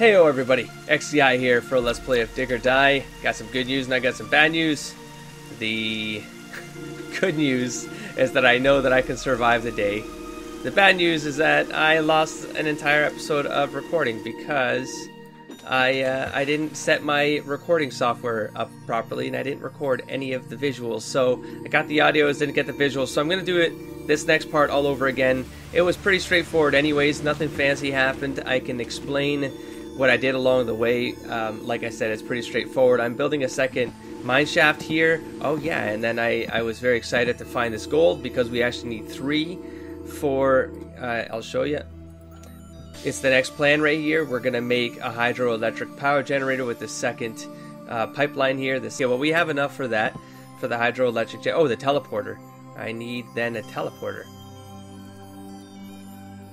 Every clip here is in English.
Heyo everybody, XCI here for a Let's Play of Dig or Die. Got some good news and I got some bad news. The good news is that I know that I can survive the day. The bad news is that I lost an entire episode of recording because I didn't set my recording software up properly and I didn't record any of the visuals. So I got the audios, didn't get the visuals, so I'm going to do it this next part all over again. It was pretty straightforward anyways, nothing fancy happened. I can explain what I did along the way. Like I said, it's pretty straightforward. I'm building a second mine shaft here. Oh yeah, and then I was very excited to find this gold because we actually need three for, I'll show you. It's the next plan right here. We're gonna make a hydroelectric power generator with the second pipeline here. This, yeah, well, we have enough for that, for the hydroelectric, oh, the teleporter. I need then a teleporter,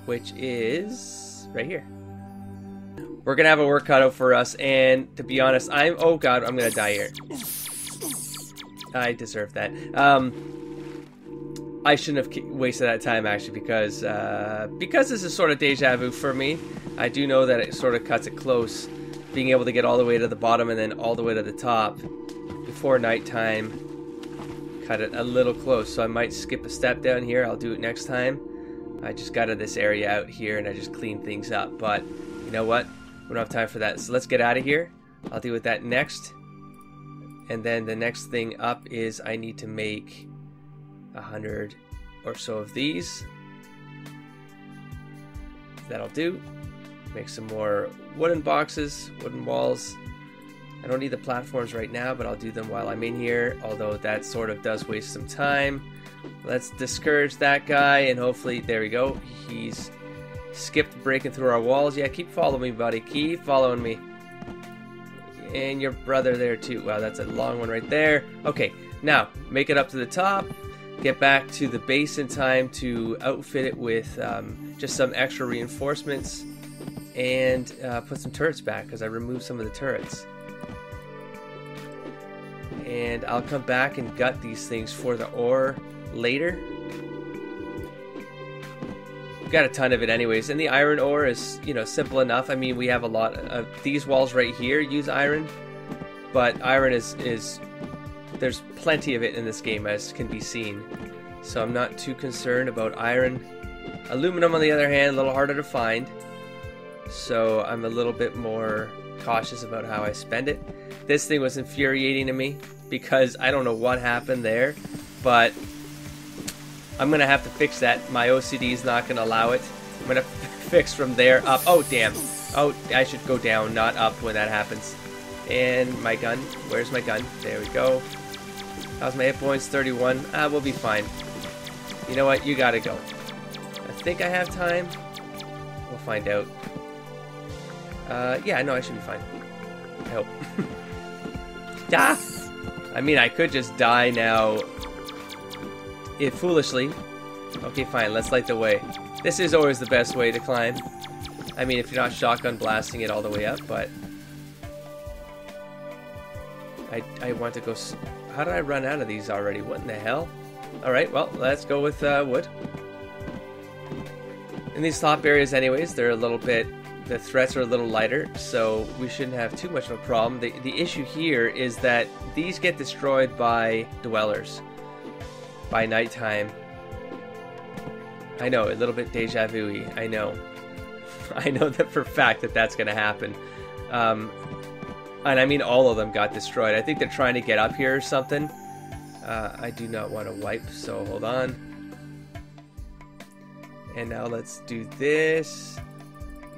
which is right here. We're gonna have a work cut out for us, and to be honest, oh god, I'm gonna die here. I deserve that. I shouldn't have wasted that time actually, because this is sort of deja vu for me. I do know that it sort of cuts it close, being able to get all the way to the bottom and then all the way to the top before nighttime. Cut it a little close, so I might skip a step down here. I'll do it next time. I just got to this area out here and I just clean things up, but you know what? We don't have time for that, so let's get out of here. I'll deal with that next. And then the next thing up is I need to make 100 or so of these. That'll do. Make some more wooden boxes, wooden walls. I don't need the platforms right now, but I'll do them while I'm in here, although that sort of does waste some time. Let's discourage that guy and hopefully, there we go, he's skipped breaking through our walls. Yeah, keep following me, buddy. Keep following me. And your brother there, too. Wow, that's a long one right there. Okay, now, make it up to the top. Get back to the base in time to outfit it with just some extra reinforcements. And put some turrets back, because I removed some of the turrets. And I'll come back and gut these things for the ore later. We've got a ton of it anyways, and the iron ore is, you know, simple enough. I mean, we have a lot of these walls right here use iron, but iron is there's plenty of it in this game, as can be seen, so I'm not too concerned about iron. Aluminum, on the other hand, a little harder to find, so I'm a little bit more cautious about how I spend it. This thing was infuriating to me because I don't know what happened there, but I'm going to have to fix that. My OCD is not going to allow it. I'm going to fix from there up. Oh, damn. Oh, I should go down, not up when that happens. And my gun. Where's my gun? There we go. How's my hit points? 31. Ah, we'll be fine. You know what? You got to go. I think I have time. We'll find out. Yeah, no, I should be fine. I hope. Ah! I mean, I could just die now. It foolishly. Okay, fine, let's light the way. This is always the best way to climb. I mean, if you're not shotgun blasting it all the way up, but I want to go. How did I run out of these already? What in the hell? Alright, well, let's go with wood. In these top areas anyways, they're a little bit, the threats are a little lighter, so we shouldn't have too much of a problem. The issue here is that these get destroyed by dwellers by nighttime. I know, a little bit deja vu-y, I know. I know that for a fact that that's gonna happen. And I mean all of them got destroyed. I think they're trying to get up here or something. I do not want to wipe, so hold on. And now let's do this.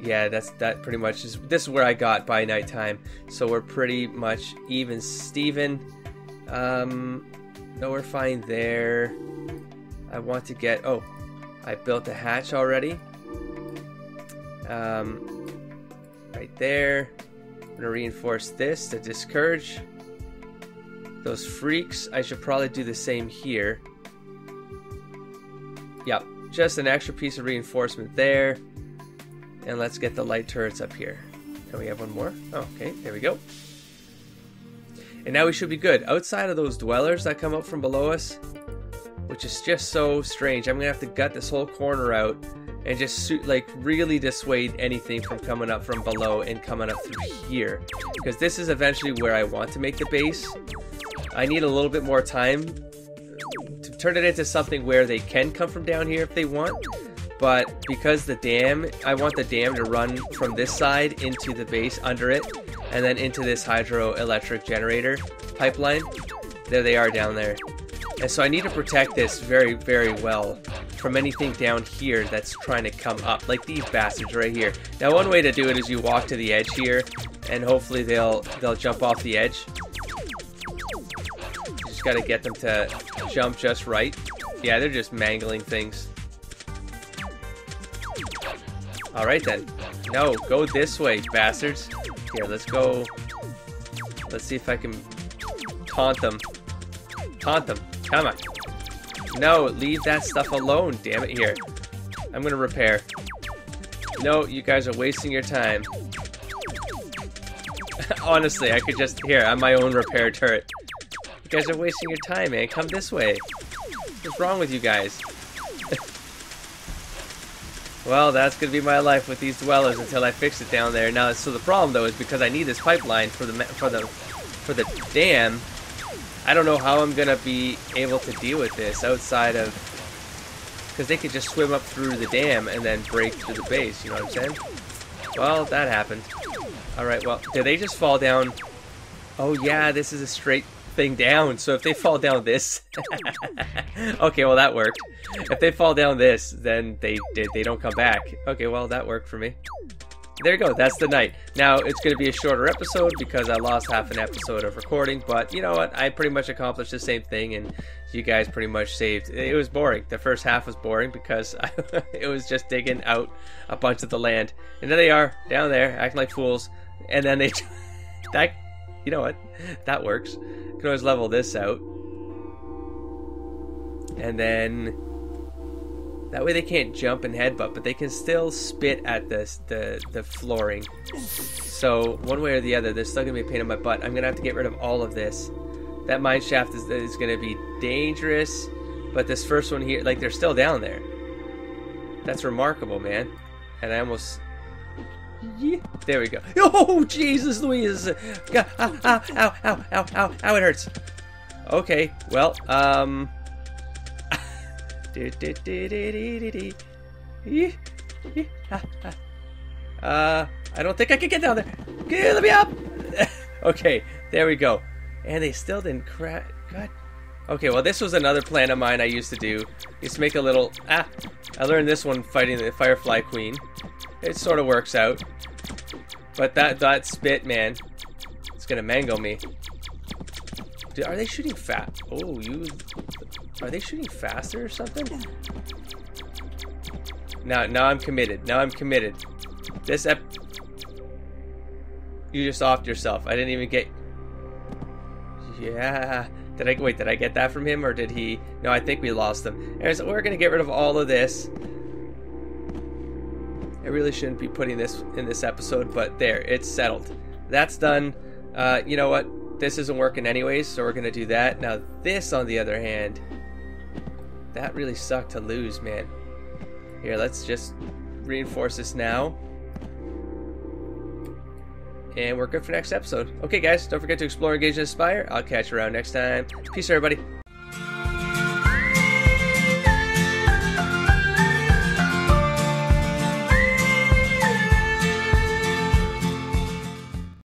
Yeah, that pretty much is, this is where I got by nighttime. So we're pretty much even Steven. No, we're fine there. I want to get, oh, I built a hatch already. Right there. I'm gonna reinforce this to discourage those freaks. I should probably do the same here. Yep, just an extra piece of reinforcement there. And let's get the light turrets up here. Can we have one more? Oh, okay, there we go. And now we should be good. Outside of those dwellers that come up from below us, which is just so strange. I'm going to have to gut this whole corner out and just shoot, like, really dissuade anything from coming up from below and coming up through here, because this is eventually where I want to make the base. I need a little bit more time to turn it into something where they can come from down here if they want, but because the dam, I want the dam to run from this side into the base under it, and then into this hydroelectric generator pipeline. There they are down there. And so I need to protect this very, very well from anything down here that's trying to come up, like these bastards right here. Now, one way to do it is you walk to the edge here, and hopefully they'll jump off the edge. Just gotta get them to jump just right. Yeah, they're just mangling things. All right then. No, go this way, bastards. Here, let's go. Let's see if I can taunt them. Taunt them. Come on. No, leave that stuff alone. Damn it. Here, I'm gonna repair. No, you guys are wasting your time. Honestly, I could just... Here, I'm my own repair turret. You guys are wasting your time, man. Come this way. What's wrong with you guys? Well, that's going to be my life with these dwellers until I fix it down there. Now, so the problem, though, is because I need this pipeline for the dam, I don't know how I'm going to be able to deal with this outside of... Because they could just swim up through the dam and then break through the base, you know what I'm saying? Well, that happened. Alright, well, did they just fall down? Oh, yeah, this is a straight thing down, so if they fall down this... Okay, well, that worked. If they fall down this, then they don't come back. Okay, well, that worked for me. There you go, that's the night. Now, it's going to be a shorter episode because I lost half an episode of recording, but you know what? I pretty much accomplished the same thing, and you guys pretty much saved. It was boring. The first half was boring because it was just digging out a bunch of the land. And there they are, down there, acting like fools. And then they... That, you know what? That works. You can always level this out. And then... That way they can't jump and headbutt, but they can still spit at this, the flooring. So one way or the other, there's still going to be a pain in my butt. I'm going to have to get rid of all of this. That mine shaft is going to be dangerous, but this first one here, like, they're still down there. That's remarkable, man. And I almost... Yeah. There we go. Oh, Jesus Louise! God, ow, ow, ow, ow, ow, ow, ow, it hurts. Okay, well, I don't think I can get down there. Let me up. Okay, there we go. And they still didn't crash. God. Okay, well, this was another plan of mine I used to do. Just make a little... Ah, I learned this one fighting the Firefly Queen. It sort of works out. But that spit, man, it's gonna mangle me. Dude, are they shooting fat? Oh, you... Are they shooting faster or something? Now I'm committed. Now I'm committed. This ep... You just offed yourself. I didn't even get... Yeah. Did I get that from him or did he... No, I think we lost him. Anyways, we're going to get rid of all of this. I really shouldn't be putting this in this episode, but there. It's settled. That's done. You know what? This isn't working anyways, so we're going to do that. Now, this, on the other hand... That really sucked to lose, man. Here, let's just reinforce this now. And we're good for next episode. Okay, guys, don't forget to explore, engage, and inspire. I'll catch you around next time. Peace, everybody.